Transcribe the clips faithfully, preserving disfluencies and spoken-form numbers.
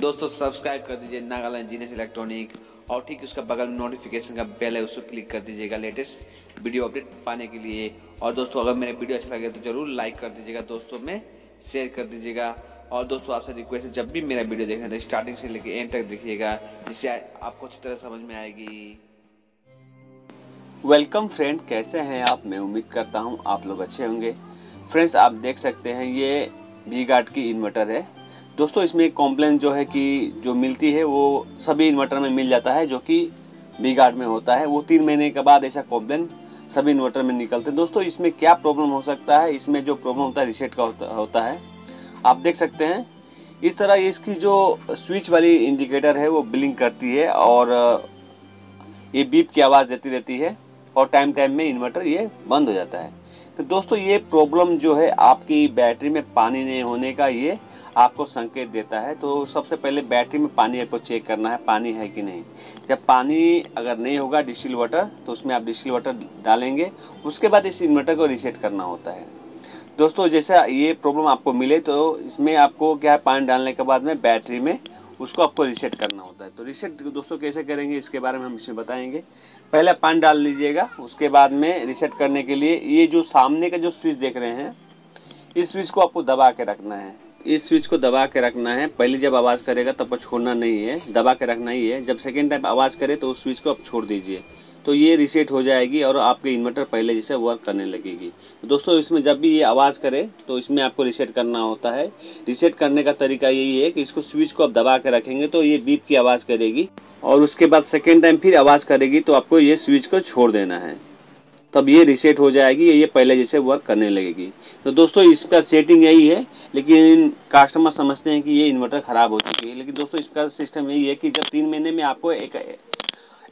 दोस्तों सब्सक्राइब कर दीजिए नागालैंड जीनियस इलेक्ट्रॉनिक और ठीक उसका बगल में नोटिफिकेशन का बेल है उसको क्लिक कर दीजिएगा लेटेस्ट वीडियो अपडेट पाने के लिए। और दोस्तों अगर मेरा वीडियो अच्छा लगे तो जरूर लाइक कर दीजिएगा, दोस्तों में शेयर कर दीजिएगा। और दोस्तों आपसे रिक्वेस्ट है जब भी मेरा वीडियो देखें तो स्टार्टिंग से लेकर एंड तक देखिएगा, जिससे आपको अच्छी तरह समझ में आएगी। वेलकम फ्रेंड, कैसे हैं आप? मैं उम्मीद करता हूं आप लोग अच्छे होंगे। फ्रेंड्स आप देख सकते हैं ये वी गार्ड की इन्वर्टर है। दोस्तों इसमें कॉम्प्लेन जो है कि जो मिलती है वो सभी इन्वर्टर में मिल जाता है जो कि वी गार्ड में होता है। वो तीन महीने के बाद ऐसा कॉम्प्लेन सभी इन्वर्टर में निकलते हैं। दोस्तों इसमें क्या प्रॉब्लम हो सकता है? इसमें जो प्रॉब्लम होता है रीसेट का होता है। आप देख सकते हैं इस तरह इसकी जो स्विच वाली इंडिकेटर है वो ब्लिंक करती है और ये बीप की आवाज़ देती रहती है और टाइम टाइम में इन्वर्टर ये बंद हो जाता है। तो दोस्तों ये प्रॉब्लम जो है आपकी बैटरी में पानी नहीं होने का ये आपको संकेत देता है। तो सबसे पहले बैटरी में पानी आपको चेक करना है, पानी है कि नहीं। जब पानी अगर नहीं होगा डिस्टिल वाटर तो उसमें आप डिस्टिल वाटर डालेंगे, उसके बाद इस इन्वर्टर को रीसेट करना होता है। दोस्तों जैसा ये प्रॉब्लम आपको मिले तो इसमें आपको क्या है, पानी डालने के बाद में बैटरी में उसको आपको रीसेट करना होता है। तो रीसेट दोस्तों कैसे करेंगे इसके बारे में हम इसमें बताएंगे। पहले पानी डाल लीजिएगा, उसके बाद में रीसेट करने के लिए ये जो सामने का जो स्विच देख रहे हैं इस स्विच को आपको दबा के रखना है। इस स्विच को दबा के रखना है, पहले जब आवाज़ करेगा तब आपको छोड़ना नहीं है, दबा के रखना ही है। जब सेकेंड टाइम आवाज़ करे तो उस स्विच को आप छोड़ दीजिए, तो ये रीसेट हो जाएगी और आपके इन्वर्टर पहले जैसे वर्क करने लगेगी। दोस्तों इसमें जब भी ये आवाज़ करे तो इसमें आपको रीसेट करना होता है। रीसेट करने का तरीका यही है कि इसको स्विच को आप दबा के रखेंगे तो ये बीप की आवाज़ करेगी और उसके बाद सेकेंड टाइम फिर आवाज़ करेगी तो आपको ये स्विच को छोड़ देना है, तब ये रीसेट हो जाएगी, ये पहले जैसे वर्क करने लगेगी। तो दोस्तों इसका सेटिंग यही है, लेकिन कस्टमर समझते हैं कि ये इन्वर्टर ख़राब हो चुकी है। लेकिन दोस्तों इसका सिस्टम यही है कि जब तीन महीने में आपको एक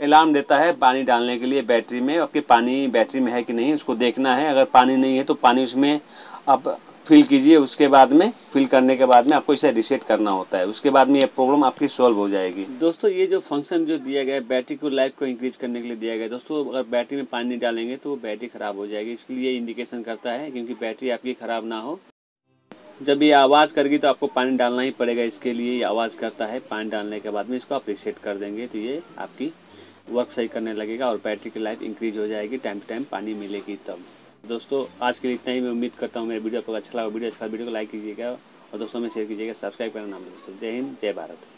अलार्म देता है पानी डालने के लिए बैटरी में, आपके पानी बैटरी में है कि नहीं उसको देखना है। अगर पानी नहीं है तो पानी उसमें आप फिल कीजिए, उसके बाद में फिल करने के बाद में आपको इसे रीसेट करना होता है, उसके बाद में ये प्रॉब्लम आपकी सॉल्व हो जाएगी। दोस्तों ये जो फंक्शन जो दिया गया है बैटरी को लाइफ को इंक्रीज करने के लिए दिया गया है। दोस्तों अगर बैटरी में पानी डालेंगे तो बैटरी ख़राब हो जाएगी, इसके लिए इंडिकेशन करता है क्योंकि बैटरी आपकी ख़राब ना हो। जब ये आवाज़ करेगी तो आपको पानी डालना ही पड़ेगा, इसके लिए ये आवाज़ करता है। पानी डालने के बाद में इसको आप रीसेट कर देंगे तो ये आपकी वर्क सही करने लगेगा और बैटरी की लाइफ इंक्रीज हो जाएगी, टाइम टू टाइम पानी मिलेगी तब। दोस्तों आज के लिए इतना ही। मैं उम्मीद करता हूँ मेरा वीडियो आपको अच्छा लगा। वीडियो अच्छा वीडियो को लाइक कीजिएगा और दोस्तों में शेयर कीजिएगा, सब्सक्राइब करना ना भूलिए। जय हिंद, जय भारत।